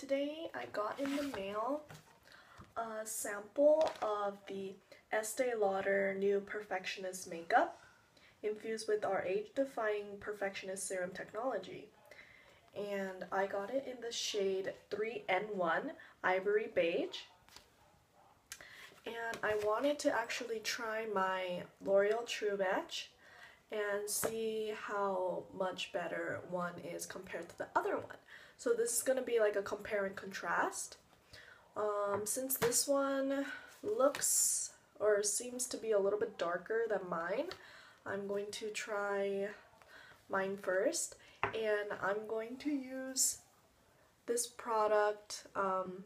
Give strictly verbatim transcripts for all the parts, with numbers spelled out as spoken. today I got in the mail a sample of the Estée Lauder new Perfectionist makeup infused with our age-defying Perfectionist serum technology. And I got it in the shade three N one Ivory Beige. And I wanted to actually try my L'Oréal True Match and see how much better one is compared to the other one. So this is going to be like a compare and contrast. Um, since this one looks or seems to be a little bit darker than mine, I'm going to try mine first. And I'm going to use this product um,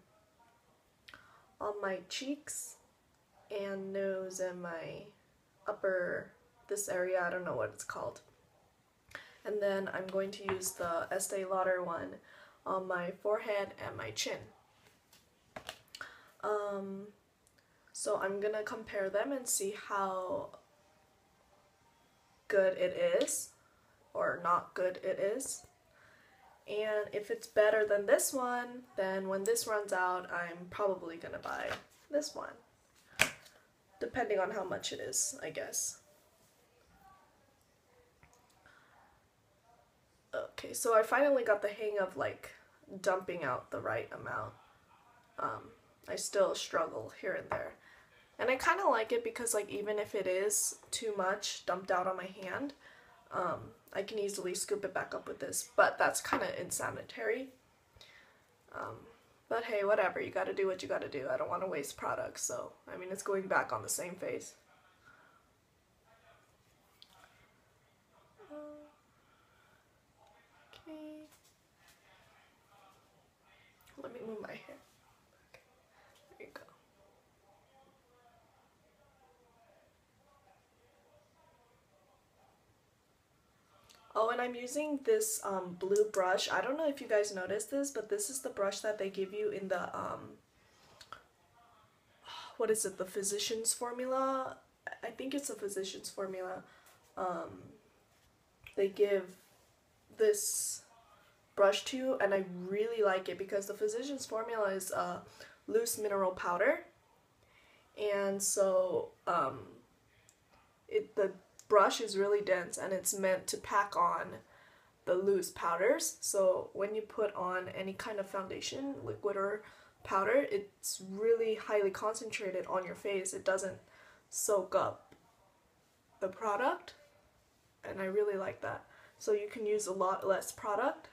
on my cheeks and nose and my upper, this area, I don't know what it's called. And then I'm going to use the Estée Lauder one on my forehead and my chin. Um, so I'm gonna compare them and see how good it is, or not good it is. And if it's better than this one, then when this runs out, I'm probably gonna buy this one, depending on how much it is, I guess. Okay, so I finally got the hang of like dumping out the right amount. Um, I still struggle here and there. And I kind of like it because like even if it is too much dumped out on my hand, um, I can easily scoop it back up with this, but that's kind of insanitary. Um, but hey, whatever, you gotta do what you gotta do. I don't want to waste products, so I mean it's going back on the same face. Let me move my hair. Okay. There you go. Oh, and I'm using this um, blue brush. I don't know if you guys noticed this, but this is the brush that they give you in the, um, what is it, the Physician's Formula? I think it's a Physician's Formula. Um, they give this brush too, and I really like it because the Physician's Formula is a uh, loose mineral powder, and so um, it the brush is really dense and it's meant to pack on the loose powders, so when you put on any kind of foundation, liquid or powder, it's really highly concentrated on your face. It doesn't soak up the product, and I really like that, so you can use a lot less product.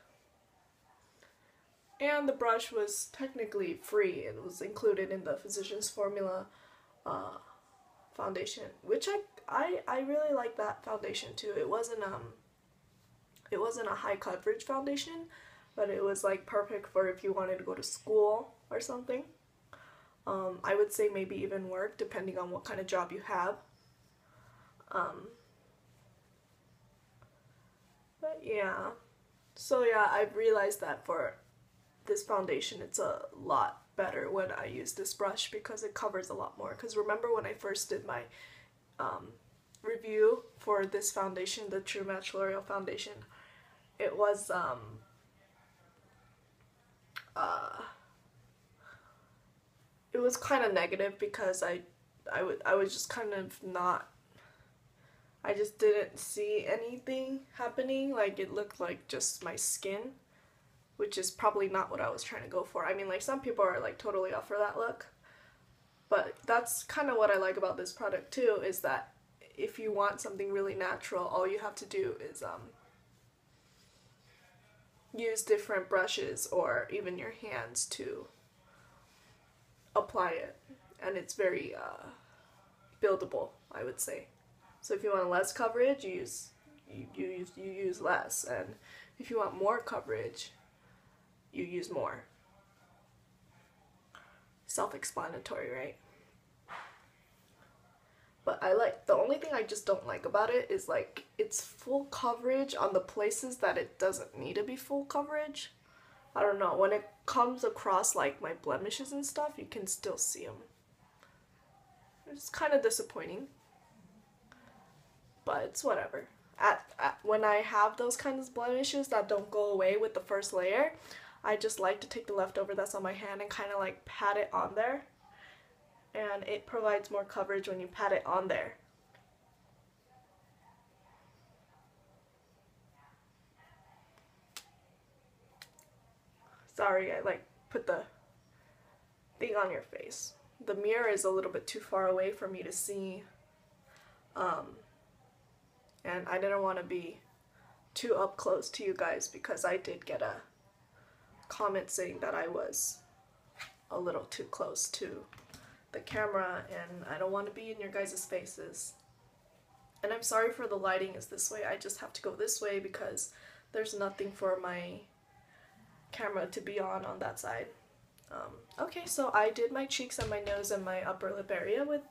And the brush was technically free. It was included in the Physician's Formula uh, foundation, which I, I I really like that foundation too. It wasn't um it wasn't a high coverage foundation, but it was like perfect for if you wanted to go to school or something. Um, I would say maybe even work, depending on what kind of job you have. Um, but yeah, so yeah, I've realized that for this foundation it's a lot better when I use this brush because it covers a lot more. Because remember when I first did my um, review for this foundation, the True Match L'Oreal foundation, it was um, uh, it was kind of negative because I I would I was just kind of not I just didn't see anything happening. Like it looked like just my skin, which is probably not what I was trying to go for. I mean, like, some people are like totally up for that look, but that's kind of what I like about this product too, is that if you want something really natural, all you have to do is um, use different brushes or even your hands to apply it, and it's very uh, buildable, I would say. So if you want less coverage, you use, you, you, use, you use less, and if you want more coverage, you use more. Self-explanatory, right? But I like, the only thing I just don't like about it is like it's full coverage on the places that it doesn't need to be full coverage. I don't know, when it comes across like my blemishes and stuff, you can still see them. It's kind of disappointing, but it's whatever. At, at when I have those kinds of blemishes that don't go away with the first layer, I just like to take the leftover that's on my hand and kind of like pat it on there, and it provides more coverage when you pat it on there. Sorry, I like put the thing on your face. The mirror is a little bit too far away for me to see, um, and I didn't want to be too up close to you guys because I did get a comment saying that I was a little too close to the camera, and I don't want to be in your guys' faces. And I'm sorry for the lighting is this way. I just have to go this way because there's nothing for my camera to be on on that side. Um, okay, so I did my cheeks and my nose and my upper lip area with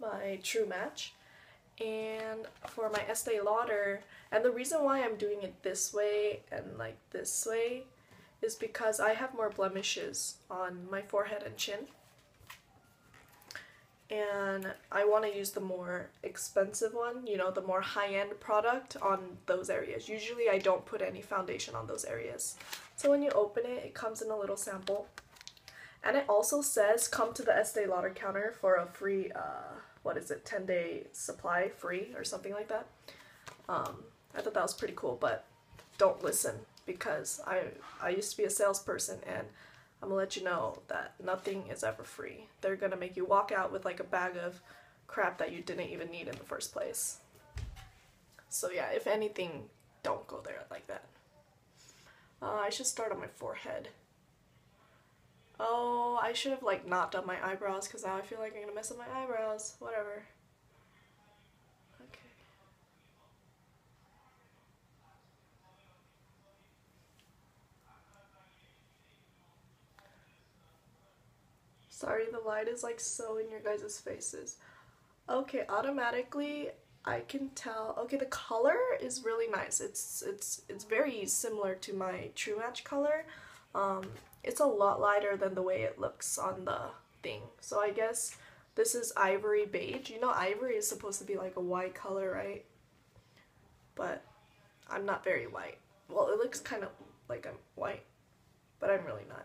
my True Match. And for my Estée Lauder, and the reason why I'm doing it this way and like this way is because I have more blemishes on my forehead and chin, and I want to use the more expensive one, you know, the more high-end product on those areas. Usually I don't put any foundation on those areas. So when you open it, it comes in a little sample. And it also says, come to the Estée Lauder counter for a free, uh, what is it, ten day supply free or something like that. Um, I thought that was pretty cool, but don't listen because I, I used to be a salesperson, and I'm gonna let you know that nothing is ever free. They're gonna make you walk out with like a bag of crap that you didn't even need in the first place. So yeah, if anything, don't go there like that. Uh, I should start on my forehead. Oh, I should have like not done my eyebrows because now I feel like I'm gonna mess up my eyebrows. Whatever. Okay. Sorry, the light is like so in your guys' faces. Okay, automatically I can tell. Okay, the color is really nice. It's it's it's very similar to my True Match color. Um, it's a lot lighter than the way it looks on the thing. So I guess this is ivory beige. You know, ivory is supposed to be like a white color, right? But I'm not very white. Well, it looks kind of like I'm white, but I'm really not.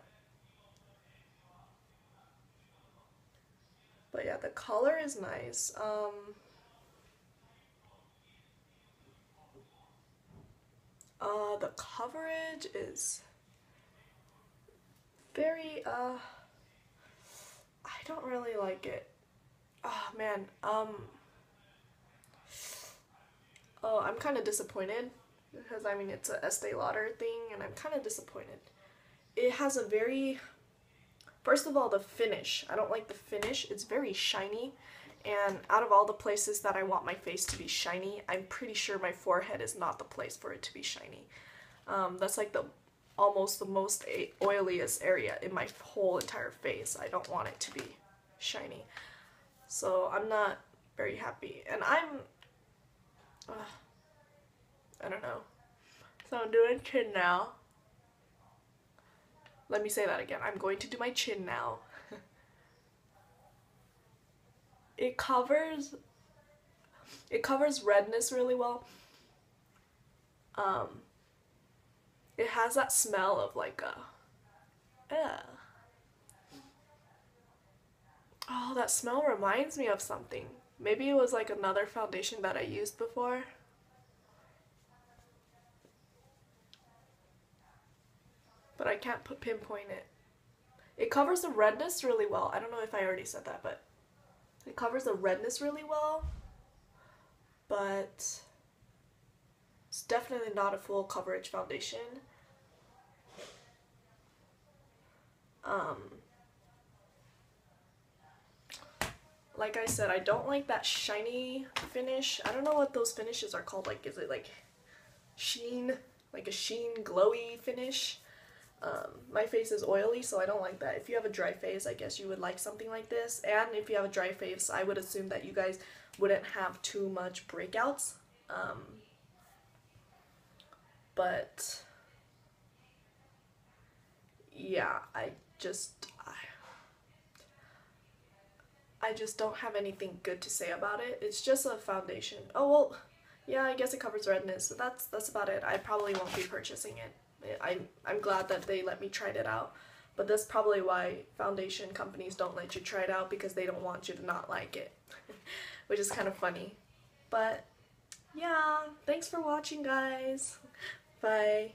But yeah, the color is nice. Um, uh, the coverage is very, uh, I don't really like it. Oh man, um, oh, I'm kind of disappointed because I mean it's an Estee Lauder thing and I'm kind of disappointed. It has a very, first of all, the finish. I don't like the finish. It's very shiny, and out of all the places that I want my face to be shiny, I'm pretty sure my forehead is not the place for it to be shiny. Um, that's like the almost the most oiliest area in my whole entire face. I don't want it to be shiny. So I'm not very happy. And I'm, uh, I don't know. So I'm doing chin now. Let me say that again. I'm going to do my chin now. It covers, it covers redness really well. Um, It has that smell of like a, yeah. Oh, that smell reminds me of something. Maybe it was like another foundation that I used before. But I can't put pinpoint it. It covers the redness really well. I don't know if I already said that, but it covers the redness really well. But it's definitely not a full coverage foundation. Um, like I said, I don't like that shiny finish. I don't know what those finishes are called. Like, is it like sheen? Like a sheen glowy finish? Um, my face is oily, so I don't like that. If you have a dry face, I guess you would like something like this. And if you have a dry face, I would assume that you guys wouldn't have too much breakouts. Um... But yeah, I just I, I just don't have anything good to say about it. It's just a foundation. Oh well, yeah, I guess it covers redness, so that's that's about it. I probably won't be purchasing it I'm, I'm glad that they let me try it out. But that's probably why foundation companies don't let you try it out, because they don't want you to not like it, which is kind of funny. But yeah, thanks for watching, guys. Bye.